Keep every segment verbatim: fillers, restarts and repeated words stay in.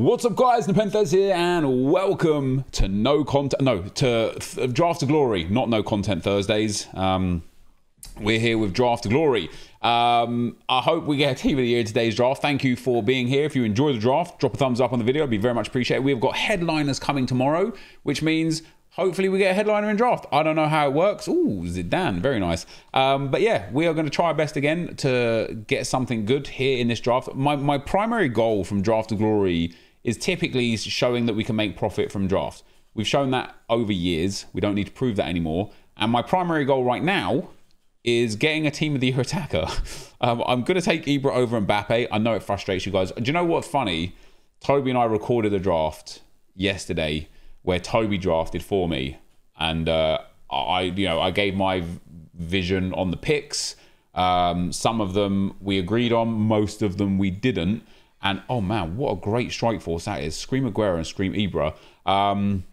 What's up, guys? Alex Telles here, and welcome to no content, no, to Draft to Glory, not no content Thursdays. Um, we're here with Draft to Glory. Um, I hope we get a Team of the Year in today's draft. Thank you for being here. If you enjoy the draft, drop a thumbs up on the video. It'd be very much appreciated. We've got headliners coming tomorrow, which means hopefully we get a headliner in draft. I don't know how it works. Ooh, Zidane, very nice. Um, but yeah, we are going to try our best again to get something good here in this draft. My, my primary goal from Draft to Glory is typically showing that we can make profit from drafts. We've shown that over years. We don't need to prove that anymore. And my primary goal right now is getting a Team of the Year attacker. Um, I'm going to take Ibra over Mbappe. I know it frustrates you guys. Do you know what's funny? Toby and I recorded a draft yesterday where Toby drafted for me. And uh, I, you know, I gave my vision on the picks. Um, some of them we agreed on. Most of them we didn't. And, oh, man, what a great strike force that is. Scream Agüero and Scream Ibra. Um,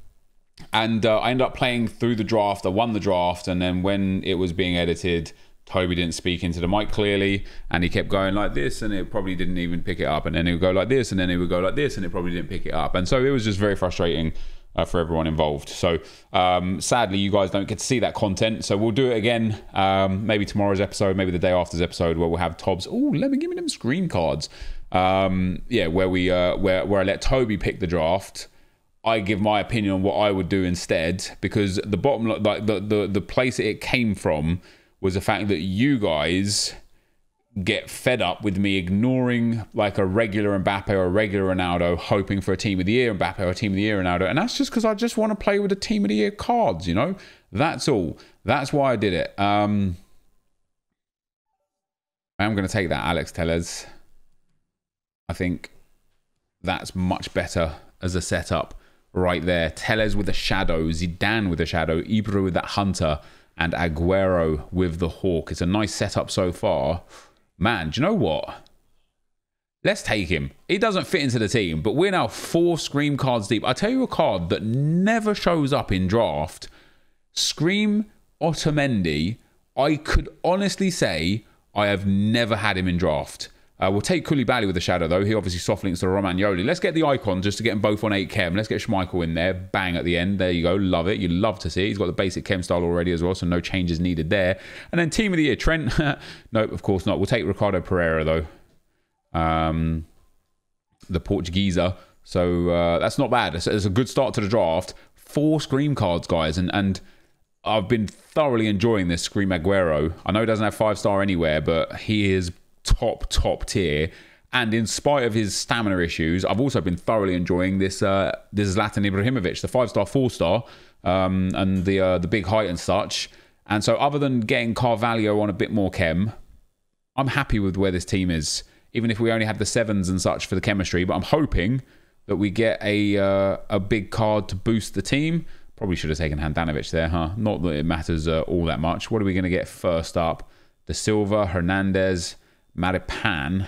and uh, I ended up playing through the draft. I won the draft. And then when it was being edited, Toby didn't speak into the mic clearly. And he kept going like this. And it probably didn't even pick it up. And then it would go like this. And then it would go like this. And it probably didn't pick it up. And so it was just very frustrating uh, for everyone involved. So, um, sadly, you guys don't get to see that content. So we'll do it again. Um, maybe tomorrow's episode. Maybe the day after's episode where we'll have Tobs. Oh, let me give me them Scream cards. Um, yeah, where we uh, where where I let Toby pick the draft, I give my opinion on what I would do instead, because the bottom, like the the the place it came from, was the fact that you guys get fed up with me ignoring like a regular Mbappe or a regular Ronaldo, hoping for a Team of the Year Mbappe or a Team of the Year Ronaldo, and that's just because I just want to play with the Team of the Year cards, you know. That's all. That's why I did it. Um, I'm going to take that Alex Telles. I think that's much better as a setup right there. Telles with a shadow, Zidane with a shadow, Ibra with that hunter, and Agüero with the hawk. It's a nice setup so far. Man, do you know what? Let's take him. He doesn't fit into the team, but we're now four Scream cards deep. I'll tell you a card that never shows up in draft. Scream Otamendi. I could honestly say I have never had him in draft. Uh, we'll take Coulibaly with a shadow, though. He obviously soft links to Romagnoli. Let's get the icon just to get them both on eight chem. Let's get Schmeichel in there. Bang at the end. There you go. Love it. You love to see it. He's got the basic chem style already as well, so no changes needed there. And then Team of the Year, Trent. Nope, of course not. We'll take Ricardo Pereira, though. Um, the Portugueser. So uh, that's not bad. It's, it's a good start to the draft. Four Scream cards, guys. And, and I've been thoroughly enjoying this Scream Agüero. I know he doesn't have five star anywhere, but he is top top tier, and in spite of his stamina issues, I've also been thoroughly enjoying this uh this Zlatan Ibrahimovic, the five star, four star, um and the uh the big height and such. And so other than getting Carvalho on a bit more chem, I'm happy with where this team is, even if we only have the sevens and such for the chemistry. But I'm hoping that we get a uh, a big card to boost the team. Probably should have taken Handanovic there, huh? Not that it matters uh, all that much. What are we going to get first up? De Silva, Hernandez, Maripan.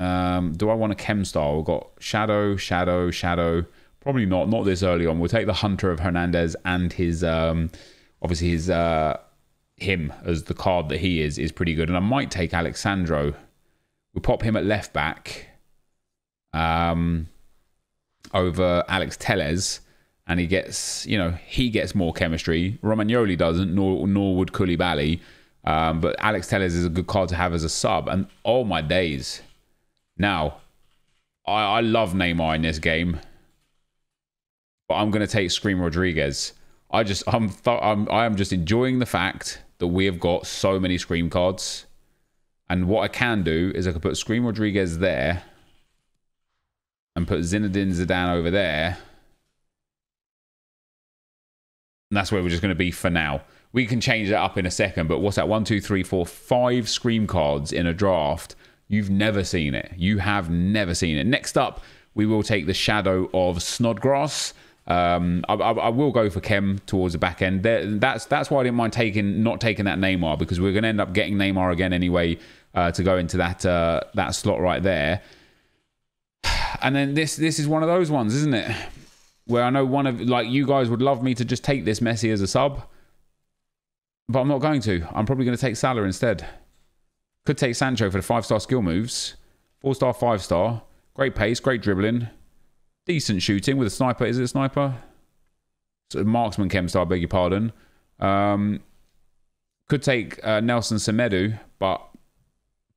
Um, do I want a chem style? We've got shadow, shadow, shadow. Probably not. Not this early on. We'll take the hunter of Hernandez and his, um, obviously his, uh, him as the card that he is, is pretty good. And I might take Alexandro. We'll pop him at left back, um, over Alex Telles. And he gets, you know, he gets more chemistry. Romagnoli doesn't, nor, nor would Coulibaly. Um, but Alex Telles is a good card to have as a sub. And oh my days. Now, I, I love Neymar in this game. But I'm going to take Scream Rodriguez. I just, I'm, I'm, I am just enjoying the fact that we have got so many Scream cards. And what I can do is I can put Scream Rodriguez there. And put Zinedine Zidane over there. And that's where we're just going to be for now. We can change that up in a second, but what's that? One, two, three, four, five Scream cards in a draft. You've never seen it. You have never seen it. Next up, we will take the shadow of Snodgrass. Um, I, I, I will go for chem towards the back end. There, that's that's why I didn't mind taking not taking that Neymar, because we're going to end up getting Neymar again anyway uh, to go into that uh, that slot right there. And then this this is one of those ones, isn't it? Where I know one of like you guys would love me to just take this Messi as a sub. But I'm not going to. I'm probably going to take Salah instead. Could take Sancho for the five star skill moves. four star, five star. Great pace, great dribbling. Decent shooting with a sniper. Is it a sniper? Sort of marksman chem style, I beg your pardon. Um, could take uh, Nelson Semedo, but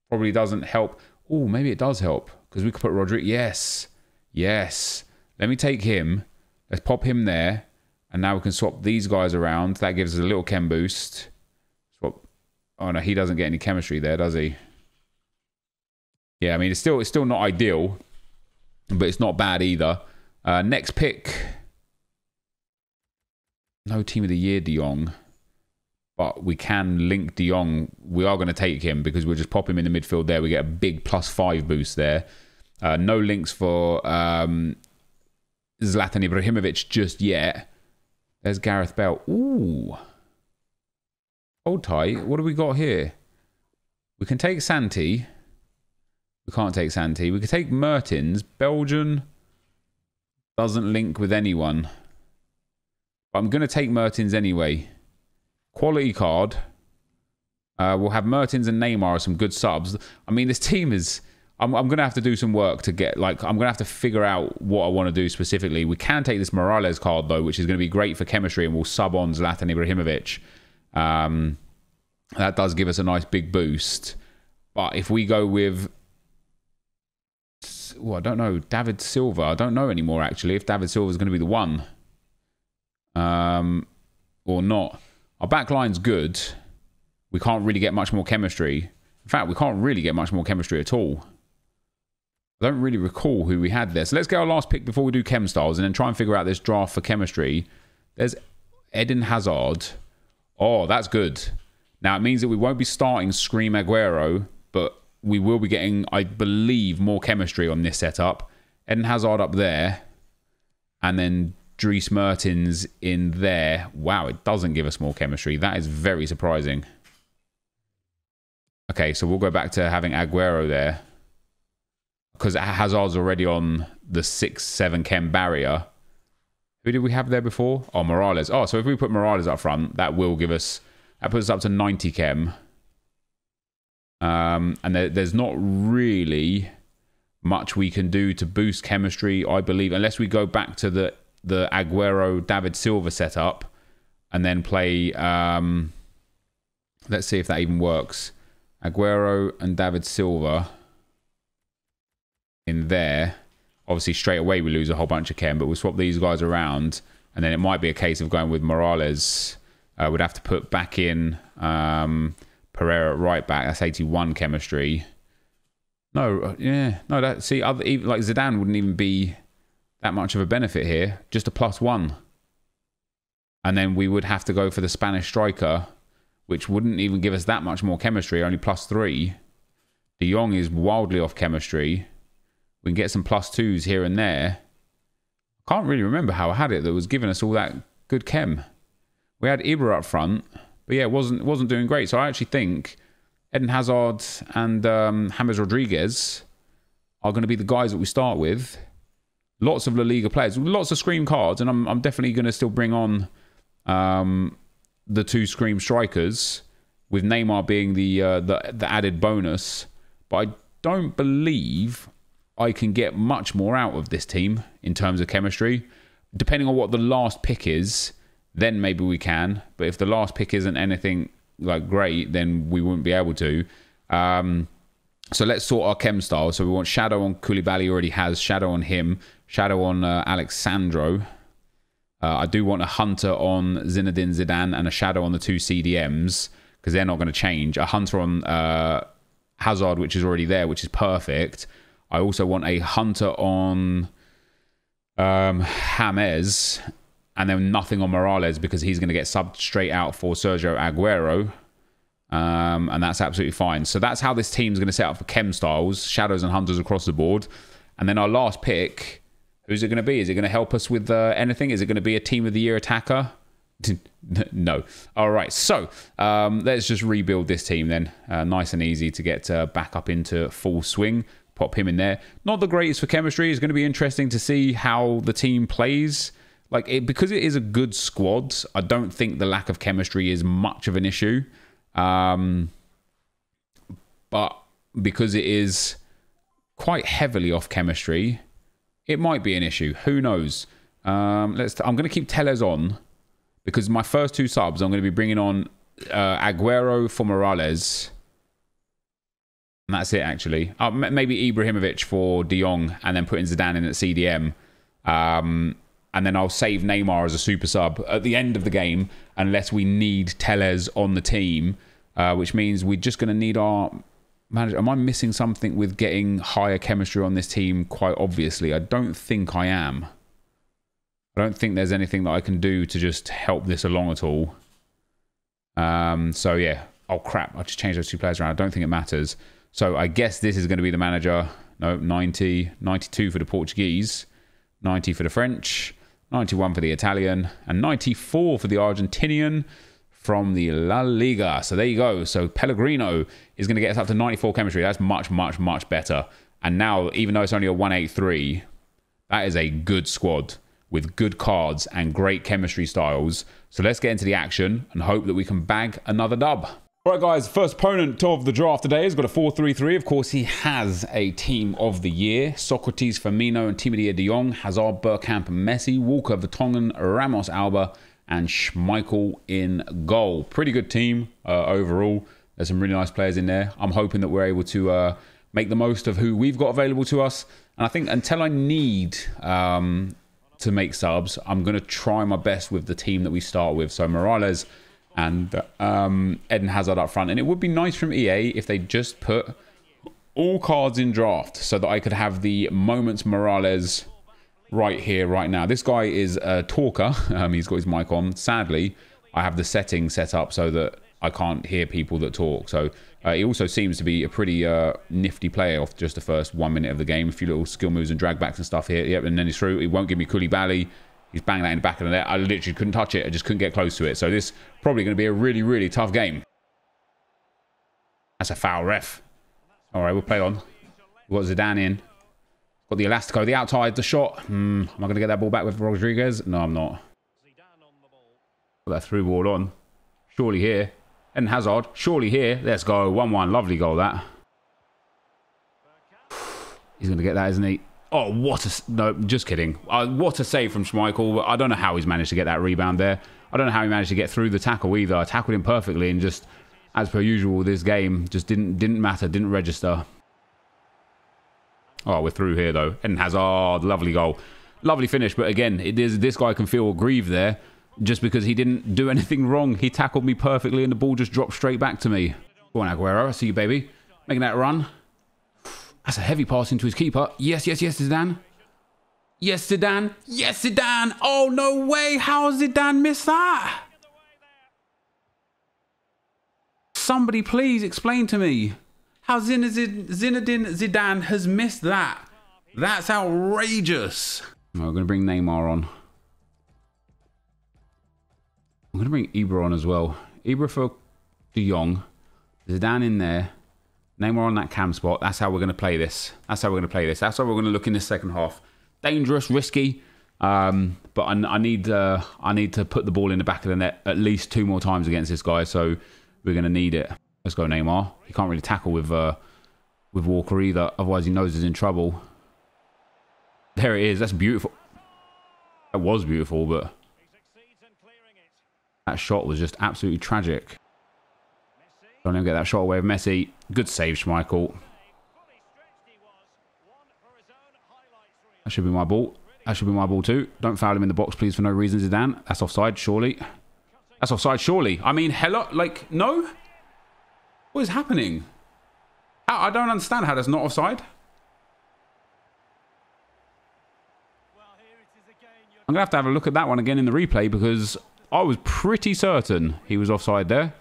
probably doesn't help. Oh, maybe it does help because we could put Rodri. Yes. Yes. Let me take him. Let's pop him there. And now we can swap these guys around. That gives us a little chem boost. Swap. Oh, no, he doesn't get any chemistry there, does he? Yeah, I mean, it's still, it's still not ideal, but it's not bad either. Uh, next pick. No Team of the Year, De Jong. But we can link De Jong. We are going to take him because we'll just pop him in the midfield there. We get a big plus five boost there. Uh, no links for um, Zlatan Ibrahimovic just yet. There's Gareth Bale. Ooh. Hold tight. What do we got here? We can take Santi. We can't take Santi. We could take Mertens. Belgian doesn't link with anyone. But I'm going to take Mertens anyway. Quality card. Uh, we'll have Mertens and Neymar as some good subs. I mean, this team is... I'm, I'm going to have to do some work to get, like, I'm going to have to figure out what I want to do specifically. We can take this Morales card, though, which is going to be great for chemistry, and we'll sub on Zlatan Ibrahimovic. Um, that does give us a nice big boost. But if we go with... Well, I don't know. David Silva. I don't know anymore, actually, if David Silva is going to be the one. Um, or not. Our back line's good. We can't really get much more chemistry. In fact, we can't really get much more chemistry at all. I don't really recall who we had there. So let's get our last pick before we do chem styles and then try and figure out this draft for chemistry. There's Eden Hazard. Oh, that's good. Now, it means that we won't be starting Scream Agüero, but we will be getting, I believe, more chemistry on this setup. Eden Hazard up there. And then Dries Mertens in there. Wow, it doesn't give us more chemistry. That is very surprising. Okay, so we'll go back to having Agüero there. Because Hazard's already on the six seven chem barrier. Who did we have there before? Oh, Morales. Oh, so if we put Morales up front, that will give us... That puts us up to ninety chem. Um, and there, there's not really much we can do to boost chemistry, I believe. Unless we go back to the, the Agüero-David Silva setup. And then play... Um, let's see if that even works. Agüero and David Silva... in there. Obviously straight away we lose a whole bunch of chem, but we'll swap these guys around and then it might be a case of going with Morales. Uh, we'd have to put back in um, Pereira at right back. That's eighty-one chemistry. No, yeah. No, that, see, other, even, like Zidane wouldn't even be that much of a benefit here. Just a plus one. And then we would have to go for the Spanish striker, which wouldn't even give us that much more chemistry, only plus three. De Jong is wildly off chemistry. We can get some plus twos here and there. I can't really remember how I had it that was giving us all that good chem. We had Ibra up front, but yeah, it wasn't, wasn't doing great. So I actually think Eden Hazard and um, James Rodriguez are going to be the guys that we start with. Lots of La Liga players, lots of Scream cards, and I'm, I'm definitely going to still bring on um, the two Scream strikers, with Neymar being the, uh, the, the added bonus. But I don't believe... I can get much more out of this team in terms of chemistry. Depending on what the last pick is, then maybe we can. But if the last pick isn't anything like great, then we wouldn't be able to. Um, so let's sort our chem style. So we want Shadow on Coulibaly, already has Shadow on him. Shadow on uh, Alexandro. Uh, I do want a Hunter on Zinedine Zidane and a Shadow on the two C D Ms because they're not going to change. A Hunter on uh, Hazard, which is already there, which is perfect. I also want a Hunter on um, James, and then nothing on Morales because he's going to get subbed straight out for Sergio Agüero. Um, and that's absolutely fine. So that's how this team's going to set up for chem styles, Shadows and Hunters across the board. And then our last pick, who's it going to be? Is it going to help us with uh, anything? Is it going to be a Team of the Year attacker? No. All right, so um, let's just rebuild this team then. Uh, nice and easy to get uh, back up into full swing. Pop him in there. Not the greatest for chemistry. It's going to be interesting to see how the team plays. Like, it, because it is a good squad, I don't think the lack of chemistry is much of an issue. Um, but because it is quite heavily off chemistry. It might be an issue. Who knows? Um, let's. I'm going to keep Telles on because my first two subs, I'm going to be bringing on uh, Agüero for Morales. And that's it, actually. Uh, maybe Ibrahimovic for De Jong and then putting Zidane in at C D M. Um, and then I'll save Neymar as a super sub at the end of the game unless we need Telles on the team, uh, which means we're just going to need our manager. Am I missing something with getting higher chemistry on this team? Quite obviously. I don't think I am. I don't think there's anything that I can do to just help this along at all. Um, so, yeah. Oh, crap. I just changed those two players around. I don't think it matters. So, I guess this is going to be the manager. No, ninety, ninety-two for the Portuguese, ninety for the French, ninety-one for the Italian, and ninety-four for the Argentinian from the La Liga. So, there you go. So, Pellegrino is going to get us up to ninety-four chemistry. That's much, much, much better. And now, even though it's only a one eighty-three, that is a good squad with good cards and great chemistry styles. So, let's get into the action and hope that we can bag another dub. All right, guys, first opponent of the draft today has got a four three three. Of course, he has a Team of the Year. Socrates, Firmino, and Team of the Year, De Jong, Hazard, Bergkamp, Messi, Walker, Vertonghen, Ramos, Alba, and Schmeichel in goal. Pretty good team uh, overall. There's some really nice players in there. I'm hoping that we're able to uh, make the most of who we've got available to us. And I think until I need um, to make subs, I'm going to try my best with the team that we start with. So Morales and um, Eden Hazard up front. And it would be nice from E A if they just put all cards in draft so that I could have the moments Morales right here, right now. This guy is a talker. Um, he's got his mic on. Sadly, I have the setting set up so that I can't hear people that talk. So uh, he also seems to be a pretty uh, nifty player off just the first one minute of the game. A few little skill moves and drag backs and stuff here. Yep, and then he's through. He won't give me Coulibaly. He's banging that in the back of the net. I literally couldn't touch it. I just couldn't get close to it. So this probably going to be a really, really tough game. That's a foul, ref. All right, we'll play on. We've got Zidane in. Got the Elastico, the outside, the shot. Hmm, am I going to get that ball back with Rodriguez? No, I'm not. Got that through ball on. Surely here. And Hazard, surely here. Let's go. one one. Lovely goal, that. He's going to get that, isn't he? Oh, what a... No, just kidding. Uh, what a save from Schmeichel. I don't know how he's managed to get that rebound there. I don't know how he managed to get through the tackle either. I tackled him perfectly and just, as per usual, this game just didn't didn't matter, didn't register. Oh, we're through here, though. Eden Hazard, lovely goal. Lovely finish, but again, it is, this guy can feel aggrieved there just because he didn't do anything wrong. He tackled me perfectly and the ball just dropped straight back to me. Go on, Agüero. I see you, baby. Making that run. That's a heavy pass into his keeper. Yes, yes, yes, Zidane. Yes, Zidane. Yes, Zidane. Oh, no way. How has Zidane missed that? Somebody please explain to me how Zinedine Zidane has missed that. That's outrageous. We're going to bring Neymar on. I'm going to bring Ibra on as well. Ibra for De Jong. Zidane in there. Neymar on that cam spot. That's how we're going to play this. That's how we're going to play this. That's how we're going to look in this second half. Dangerous, risky, um, but I, I need uh, I need to put the ball in the back of the net at least two more times against this guy. So we're going to need it. Let's go, Neymar. He can't really tackle with uh, with Walker either. Otherwise, he knows he's in trouble. There it is. That's beautiful. That was beautiful, but that shot was just absolutely tragic. Don't even get that shot away with Messi. Good save, Schmeichel. That should be my ball. That should be my ball too. Don't foul him in the box, please, for no reason, Zidane. That's offside, surely. That's offside, surely. I mean, hello? Like, no? What is happening? I don't understand how that's not offside. I'm going to have to have a look at that one again in the replay because I was pretty certain he was offside there.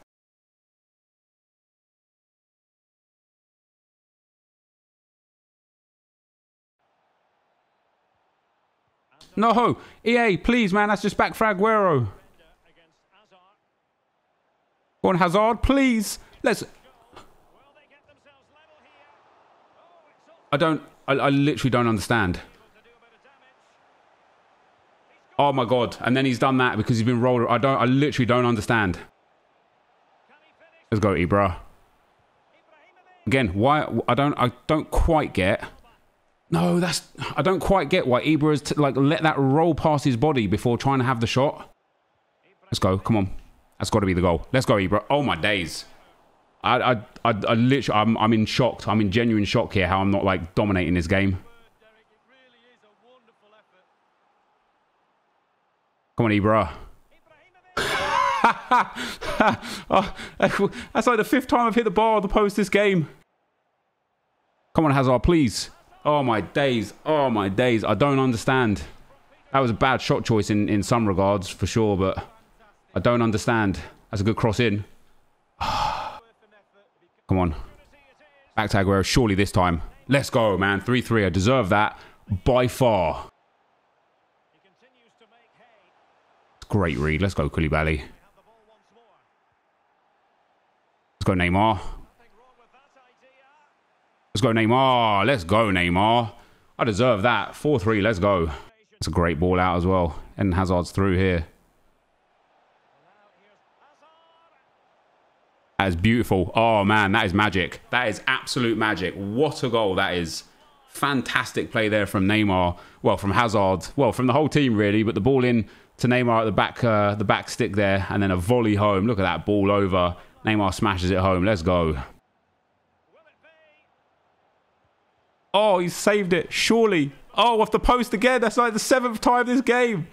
No, E A, please, man. That's just back for Agüero. Go on, Hazard, please. Let's... I don't... I, I literally don't understand. Oh, my God. And then he's done that because he's been rolled... I don't... I literally don't understand. Let's go, Ibra. Again, why... I don't... I don't quite get No, that's... I don't quite get why Ibra has like let that roll past his body before trying to have the shot. Let's go. Come on. That's got to be the goal. Let's go, Ibra. Oh, my days. I, I, I, I literally... I'm, I'm in shock. I'm in genuine shock here how I'm not, like, dominating this game. Come on, Ibra. Oh, that's like the fifth time I've hit the bar or the post this game. Come on, Hazard, please. Oh, my days. Oh, my days. I don't understand. That was a bad shot choice in, in some regards, for sure, but I don't understand. That's a good cross in. Come on. Back to Agüero, surely this time. Let's go, man. three three. I deserve that by far. Great read. Let's go, Coulibaly. Let's go, Neymar. Let's go, Neymar. Let's go, Neymar. I deserve that. four three. Let's go. It's a great ball out as well. And Hazard's through here. That is beautiful. Oh, man. That is magic. That is absolute magic. What a goal that is. Fantastic play there from Neymar. Well, from Hazard. Well, from the whole team, really. But the ball in to Neymar at the back, uh, the back stick there. And then a volley home. Look at that ball over. Neymar smashes it home. Let's go. Oh, he saved it. Surely. Oh, off the post again. That's like the seventh time this game.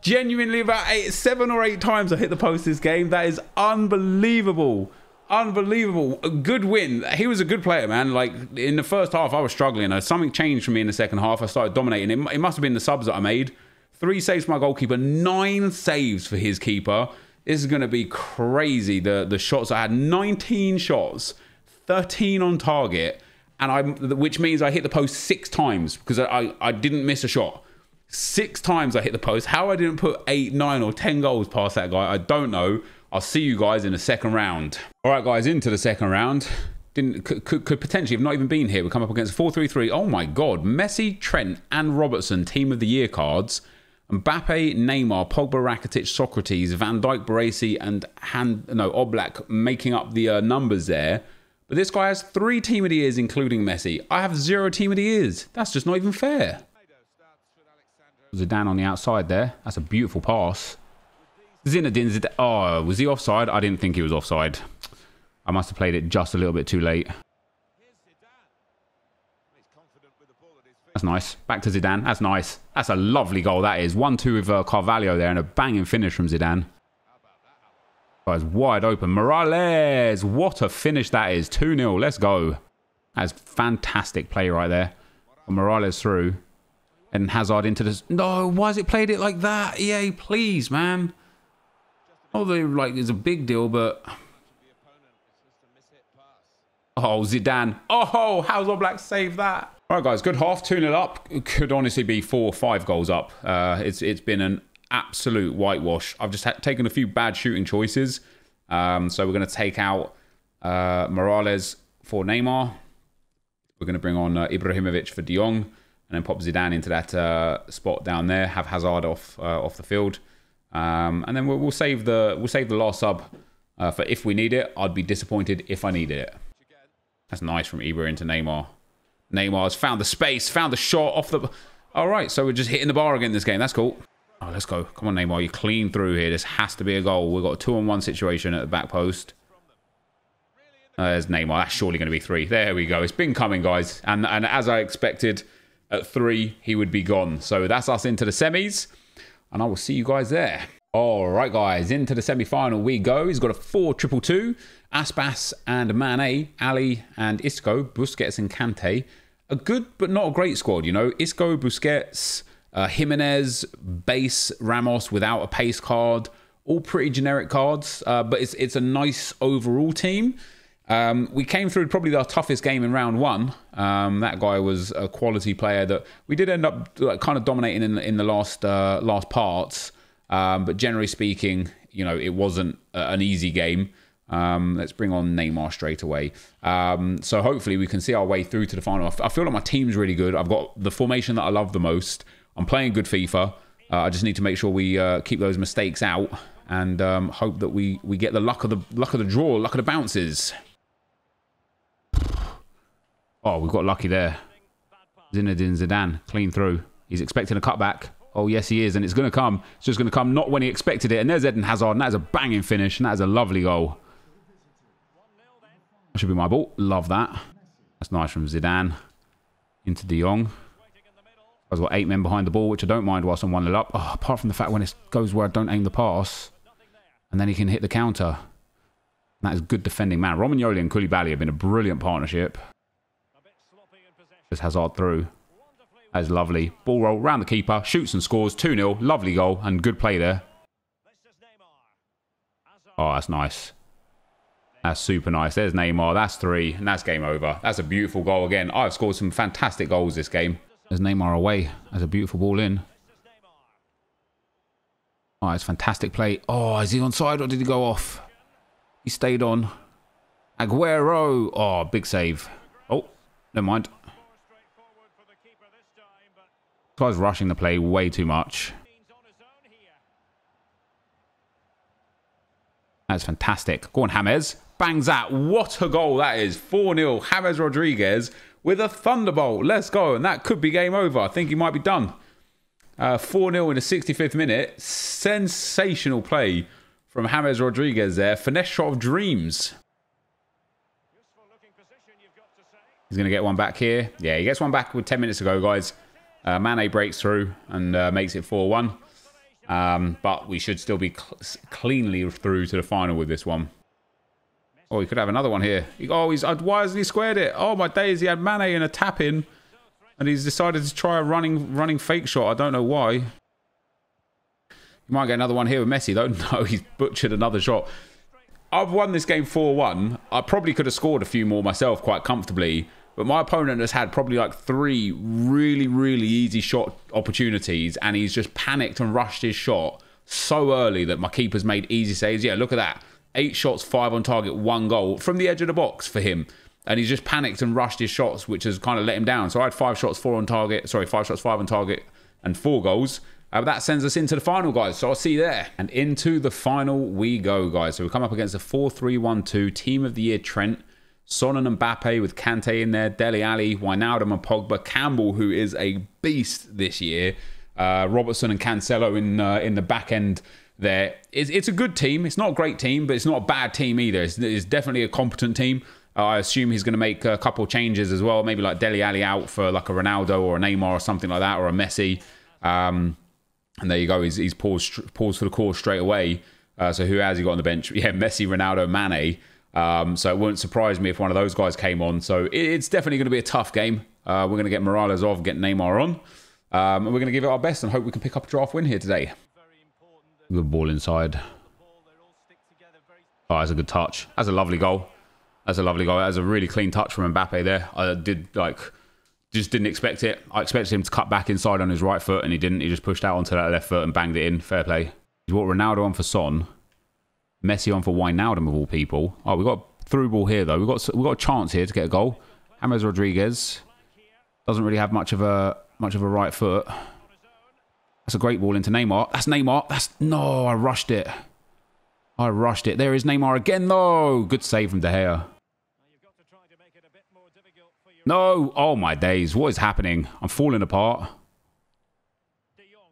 Genuinely about eight, seven or eight times I hit the post this game. That is unbelievable. Unbelievable. A good win. He was a good player, man. Like, in the first half, I was struggling. Something changed for me in the second half. I started dominating. It, it must have been the subs that I made. Three saves for my goalkeeper. Nine saves for his keeper. This is going to be crazy. The, the shots. I had nineteen shots. thirteen on target. And I, which means I hit the post six times because I, I didn't miss a shot. Six times I hit the post. How I didn't put eight, nine or ten goals past that guy, I don't know. I'll see you guys in the second round. All right, guys, into the second round. Didn't could, could potentially have not even been here. We come up against four three three. Oh, my God. Messi, Trent and Robertson, Team of the Year cards. Mbappe, Neymar, Pogba, Rakitic, Socrates, Van Dijk, Baresi and Hand, no, Oblak making up the uh, numbers there. But this guy has three Team of the Years, including Messi. I have zero Team of the Years. That's just not even fair. Zidane on the outside there. That's a beautiful pass. Zinedine Zidane. Oh, was he offside? I didn't think he was offside. I must have played it just a little bit too late. That's nice. Back to Zidane. That's nice. That's a lovely goal, that is. one two with uh, Carvalho there and a banging finish from Zidane. Guys, wide open. Morales, what a finish that is. two nil, let's go. That's fantastic play right there. Morales through. And Hazard into this. No, why has it played it like that? E A, please, man. Although, like, it's a big deal, but... Oh, Zidane. Oh, how's Oblak saved that? All right, guys, good half. two nil up. It could honestly be four or five goals up. Uh, it's It's been an... absolute whitewash. I've just taken a few bad shooting choices. Um, so we're going to take out uh, Morales for Neymar. We're going to bring on uh, Ibrahimovic for De Jong. And then pop Zidane into that uh, spot down there. Have Hazard off uh, off the field. Um, and then we'll, we'll save the we'll save the last sub uh, for if we need it. I'd be disappointed if I needed it. That's nice from Ibra into Neymar. Neymar's found the space. Found the shot off the... All right, so we're just hitting the bar again this game. That's cool. Oh, let's go. Come on, Neymar. You clean through here. This has to be a goal. We've got a two on one situation at the back post. Uh, there's Neymar. That's surely going to be three. There we go. It's been coming, guys. And, and as I expected, at three, he would be gone. So that's us into the semis. And I will see you guys there. All right, guys. Into the semi-final we go. He's got a four triple two. Aspas and Mane, Ali and Isco, Busquets and Kante. A good but not a great squad, you know. Isco, Busquets... Uh, Jimenez, base, Ramos without a pace card. All pretty generic cards, uh, but it's it's a nice overall team. Um, we came through probably our toughest game in round one. Um, that guy was a quality player that we did end up like, kind of dominating in, in the last, uh, last parts. Um, but generally speaking, you know, it wasn't a, an easy game. Um, let's bring on Neymar straight away. Um, so hopefully we can see our way through to the final. I feel like my team's really good. I've got the formation that I love the most. I'm playing good FIFA. Uh, I just need to make sure we uh, keep those mistakes out and um, hope that we we get the luck of the luck of the draw, luck of the bounces. Oh, we've got lucky there. Zinedine Zidane, clean through. He's expecting a cutback. Oh, yes, he is. And it's going to come. It's just going to come not when he expected it. And there's Eden Hazard. And that is a banging finish. And that is a lovely goal. That should be my ball. Love that. That's nice from Zidane. Into De Jong. I've got eight men behind the ball, which I don't mind whilst I'm one nil up. Oh, apart from the fact when it goes where I don't aim the pass. And then he can hit the counter. And that is good defending. Man, Romagnoli and Coulibaly have been a brilliant partnership. Just Hazard through. That is lovely. Ball roll round the keeper. Shoots and scores. two nil. Lovely goal and good play there. Oh, that's nice. That's super nice. There's Neymar. That's three. And that's game over. That's a beautiful goal again. I've scored some fantastic goals this game. There's Neymar away. That's a beautiful ball in. Oh, it's fantastic play. Oh, is he onside or did he go off? He stayed on. Agüero. Oh, big save. Oh, never mind. So I was rushing the play way too much. That's fantastic. Go on, James. Bangs that. What a goal that is. four nil. James Rodriguez with a thunderbolt. Let's go. And that could be game over. I think he might be done. four nil uh, in the sixty-fifth minute. Sensational play from James Rodriguez there. Finesse shot of dreams. He's going to get one back here. Yeah, he gets one back with ten minutes to go, guys. Uh, Mane breaks through and uh, makes it four one. Um, but we should still be cl cleanly through to the final with this one. Oh, he could have another one here. He, oh, he's, why hasn't he squared it? Oh, my days. He had Mane in a tap-in. And he's decided to try a running running fake shot. I don't know why. He might get another one here with Messi, though. No, he's butchered another shot. I've won this game four one. I probably could have scored a few more myself quite comfortably. But my opponent has had probably like three really, really easy shot opportunities. And he's just panicked and rushed his shot so early that my keeper's made easy saves. Yeah, look at that. Eight shots, five on target, one goal from the edge of the box for him. And he's just panicked and rushed his shots, which has kind of let him down. So I had five shots, four on target. Sorry, five shots, five on target and four goals. Uh, that sends us into the final, guys. So I'll see you there. And into the final we go, guys. So we come up against a four three one two Team of the Year Trent. Son and Mbappe with Kante in there, Dele Alli, Wijnaldum and Pogba, Campbell, who is a beast this year, uh, Robertson and Cancelo in uh, in the back end there. It's, it's a good team. It's not a great team, but it's not a bad team either. It's, it's definitely a competent team. Uh, I assume he's going to make a couple changes as well, maybe like Dele Alli out for like a Ronaldo or a Neymar or something like that, or a Messi. Um, and there you go. He's, he's paused, paused for the call straight away. Uh, so who has he got on the bench? Yeah, Messi, Ronaldo, Mane. Um, so it wouldn't surprise me if one of those guys came on. So it, it's definitely going to be a tough game. Uh, we're going to get Morales off, get Neymar on. Um, and we're going to give it our best and hope we can pick up a draft win here today. Good ball inside. Oh, that's a good touch. That's a lovely goal. That's a lovely goal. That's a really clean touch from Mbappe there. I did, like, just didn't expect it. I expected him to cut back inside on his right foot and he didn't. He just pushed out onto that left foot and banged it in. Fair play. He's brought Ronaldo on for Son. Messi on for Wijnaldum of all people. Oh, we've got a through ball here, though. We've got, we've got a chance here to get a goal. James Rodriguez doesn't really have much of a much of a right foot. That's a great ball into Neymar. That's Neymar. That's... No, I rushed it. I rushed it. There is Neymar again, though. Good save from De Gea. No. Oh, my days. What is happening? I'm falling apart.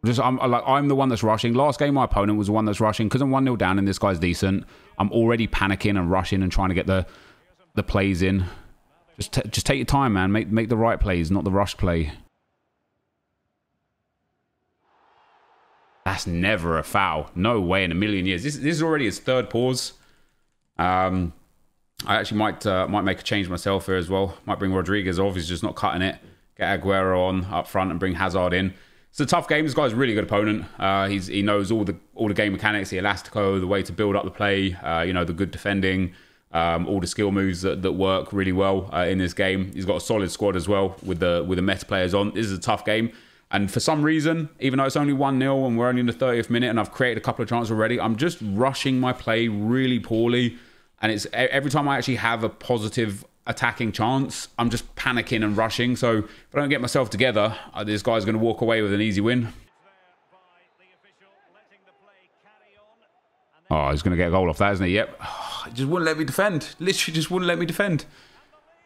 Just, I'm like, I'm the one that's rushing. Last game, my opponent was the one that's rushing because I'm one nil down and this guy's decent. I'm already panicking and rushing and trying to get the the plays in. Just, t just take your time, man. Make, make the right plays, not the rush play. That's never a foul. No way in a million years. This, this is already his third pause. Um, I actually might uh, might make a change myself here as well. Might bring Rodriguez off. He's just not cutting it. Get Agüero on up front and bring Hazard in. It's a tough game. This guy's a really good opponent. Uh, he's, he knows all the all the game mechanics, the elastico, the way to build up the play, uh, you know, the good defending, um, all the skill moves that, that work really well uh, in this game. He's got a solid squad as well with the with the Mets players on. This is a tough game. And for some reason, even though it's only one nil and we're only in the thirtieth minute and I've created a couple of chances already, I'm just rushing my play really poorly. And it's every time I actually have a positive attacking chance, I'm just panicking and rushing. So if I don't get myself together, uh, this guy's going to walk away with an easy win. Oh, he's going to get a goal off that, isn't he? Yep. Oh, he just wouldn't let me defend. Literally just wouldn't let me defend.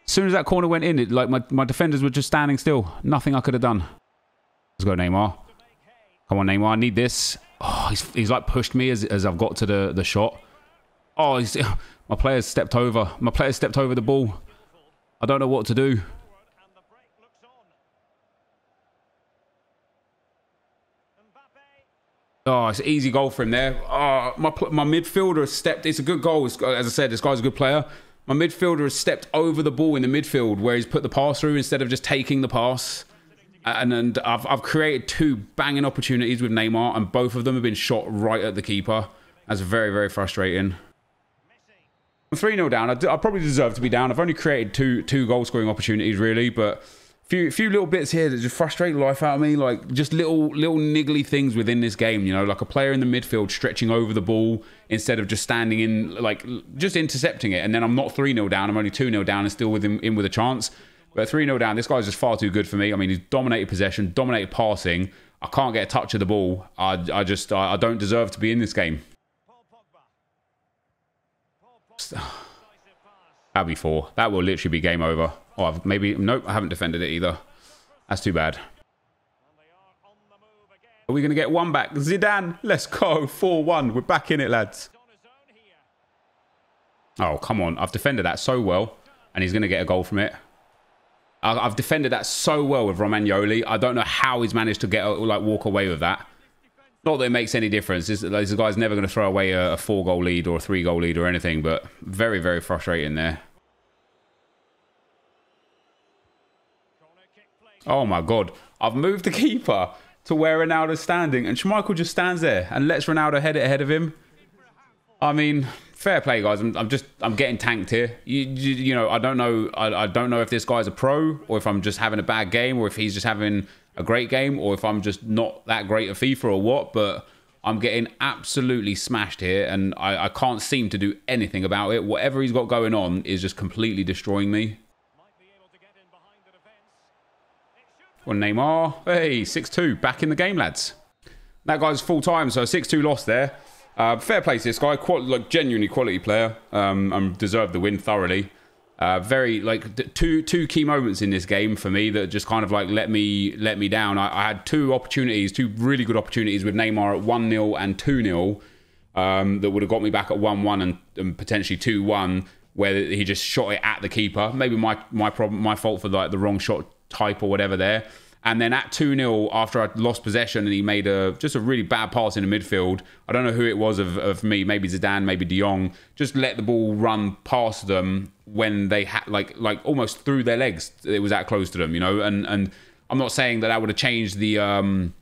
As soon as that corner went in, it, like my, my defenders were just standing still. Nothing I could have done. Let's go, Neymar. Come on, Neymar. I need this. Oh, he's, he's like pushed me as, as I've got to the, the shot. Oh, he's, my player's stepped over. My player's stepped over the ball. I don't know what to do. Oh, it's an easy goal for him there. Oh, my, my midfielder has stepped. It's a good goal. As I said, this guy's a good player. My midfielder has stepped over the ball in the midfield where he's put the pass through instead of just taking the pass. And, and I've, I've created two banging opportunities with Neymar, and both of them have been shot right at the keeper. That's very, very frustrating. I'm three nil down. I, I probably deserve to be down. I've only created two two goal-scoring opportunities, really, but few few little bits here that just frustrate the life out of me. Like, just little little niggly things within this game, you know, like a player in the midfield stretching over the ball instead of just standing in, like, just intercepting it. And then I'm not three nil down. I'm only two nil down and still with him in with a chance. But three nil down, this guy's just far too good for me. I mean, he's dominated possession, dominated passing. I can't get a touch of the ball. I, I just, I, I don't deserve to be in this game. That'll be four. That will literally be game over. Oh, I've maybe, nope, I haven't defended it either. That's too bad. Are we going to get one back? Zidane, let's go. four one. We're back in it, lads. Oh, come on. I've defended that so well, and he's going to get a goal from it. I've defended that so well with Romagnoli. I don't know how he's managed to get like walk away with that. Not that it makes any difference. This, this guy's never going to throw away a, a four-goal lead or a three-goal lead or anything, but very, very frustrating there. Oh, my God. I've moved the keeper to where Ronaldo's standing, and Schmeichel just stands there and lets Ronaldo head it ahead of him. I mean, fair play, guys. I'm, I'm just, I'm getting tanked here. You, you, you know, I don't know, I, I don't know if this guy's a pro or if I'm just having a bad game or if he's just having a great game or if I'm just not that great at FIFA or what. But I'm getting absolutely smashed here, and I, I can't seem to do anything about it. Whatever he's got going on is just completely destroying me. Well, Neymar, hey, six two, back in the game, lads. That guy's full time, so six two loss there. Uh, fair play to this guy, Qual like genuinely quality player, um, and deserved the win thoroughly. Uh, very like two two key moments in this game for me that just kind of like let me let me down. I, I had two opportunities, two really good opportunities with Neymar at one nil and two nil um, that would have got me back at one one and, and potentially two one, where he just shot it at the keeper. Maybe my my problem, my fault for like the wrong shot type or whatever there. And then at two nil, after I lost possession and he made a just a really bad pass in the midfield. I don't know who it was of, of me. Maybe Zidane, maybe De Jong. Just let the ball run past them when they had, like, like almost through their legs. It was that close to them, you know. And and I'm not saying that that would have changed the um,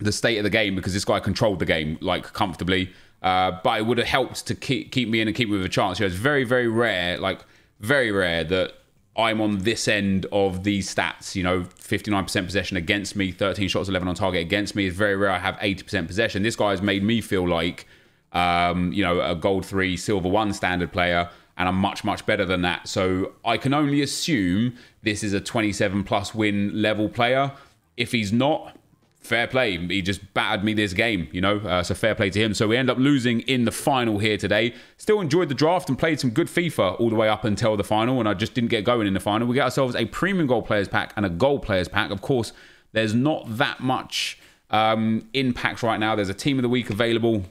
the state of the game, because this guy controlled the game, like, comfortably. Uh, but it would have helped to keep, keep me in and keep me with a chance. You know, it's very, very rare, like, very rare that I'm on this end of these stats, you know, fifty-nine percent possession against me, thirteen shots, eleven on target against me. It's very rare I have eighty percent possession. This guy has made me feel like, um, you know, a gold three, silver one standard player, and I'm much, much better than that. So I can only assume this is a twenty-seven plus win level player. If he's not, fair play. He just battered me this game, you know, uh, so fair play to him. So we end up losing in the final here today. Still enjoyed the draft and played some good FIFA all the way up until the final, and I just didn't get going in the final. We get ourselves a premium gold players pack and a gold players pack. Of course, there's not that much um, in packs right now. There's a team of the week available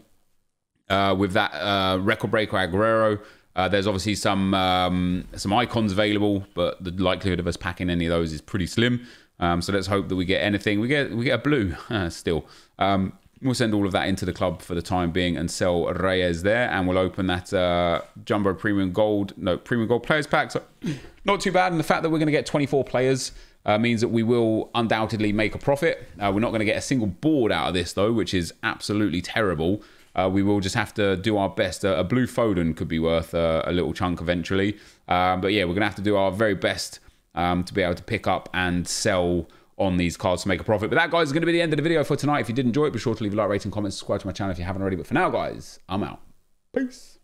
uh, with that uh, record breaker Agüero. Uh, there's obviously some, um, some icons available, but the likelihood of us packing any of those is pretty slim. Um, so let's hope that we get anything. We get we get a blue still. Um, we'll send all of that into the club for the time being and sell Reyes there. And we'll open that uh, Jumbo Premium Gold, no, Premium Gold Players Pack. So not too bad. And the fact that we're going to get twenty-four players uh, means that we will undoubtedly make a profit. Uh, we're not going to get a single board out of this, though, which is absolutely terrible. Uh, we will just have to do our best. Uh, a blue Foden could be worth uh, a little chunk eventually. Um, but yeah, we're going to have to do our very best Um, to be able to pick up and sell on these cards to make a profit. But that, guys, is going to be the end of the video for tonight. If you did enjoy it, be sure to leave a like, rating, comment, subscribe to my channel if you haven't already. But for now, guys, I'm out. Peace.